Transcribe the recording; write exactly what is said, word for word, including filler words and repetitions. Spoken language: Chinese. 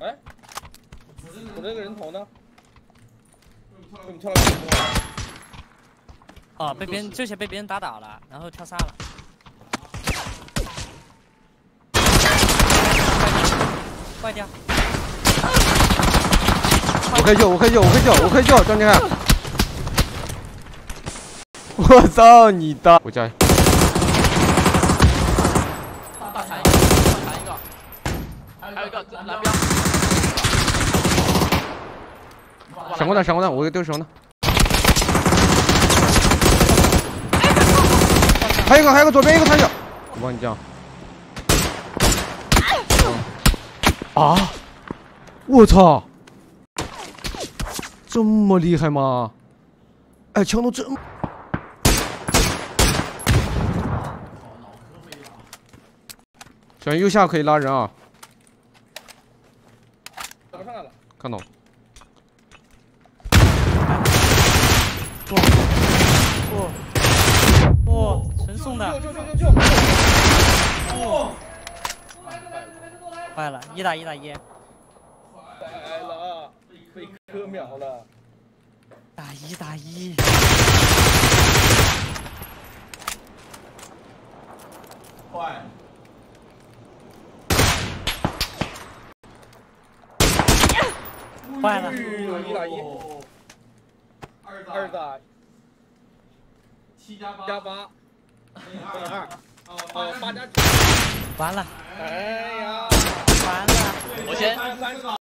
哎，我这个人头呢？被你跳了很多。哦，被别人之前被别人打倒了，然后跳杀了。快掉！我可以救，我可以救，我可以救，我可以救，张震撼。 我操你的！我加一。大残一个，大残一个，还有一个蓝标。闪光弹，闪光弹，我丢闪光弹。还有一个，还有个左边一个残角。我帮你降。啊！我操！这么厉害吗？哎，强度这。 小心右下可以拉人啊！打上来了，看到了。哇哇哇！神送的！救救救救救！哇！坏了，一打一打一。坏了，被科秒了。打一打一。 坏了，一打一，二打七加八加八，二打二，哦，八加九，完了，哎呀，完了，我先。